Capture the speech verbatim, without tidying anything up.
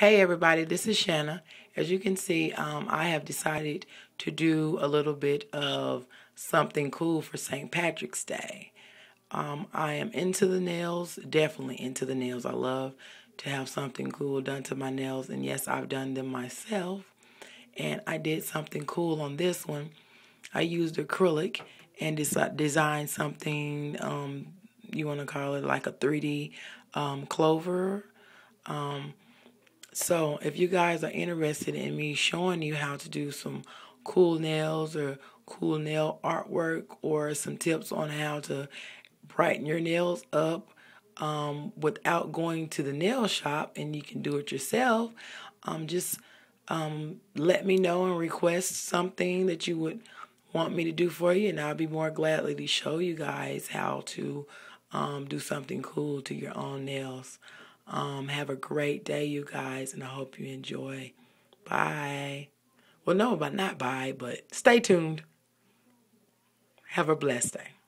Hey everybody, this is Shanna. As you can see, um, I have decided to do a little bit of something cool for Saint Patrick's Day. Um, I am into the nails, definitely into the nails. I love to have something cool done to my nails, and yes, I've done them myself. And I did something cool on this one. I used acrylic and des- designed something, um, you want to call it like a three D um, clover. Um, So if you guys are interested in me showing you how to do some cool nails or cool nail artwork or some tips on how to brighten your nails up um, without going to the nail shop and you can do it yourself, um, just um, let me know and request something that you would want me to do for you, and I'll be more gladly to show you guys how to um, do something cool to your own nails. Um, have a great day, you guys, and I hope you enjoy. Bye. Well, no, but not bye, but stay tuned. Have a blessed day.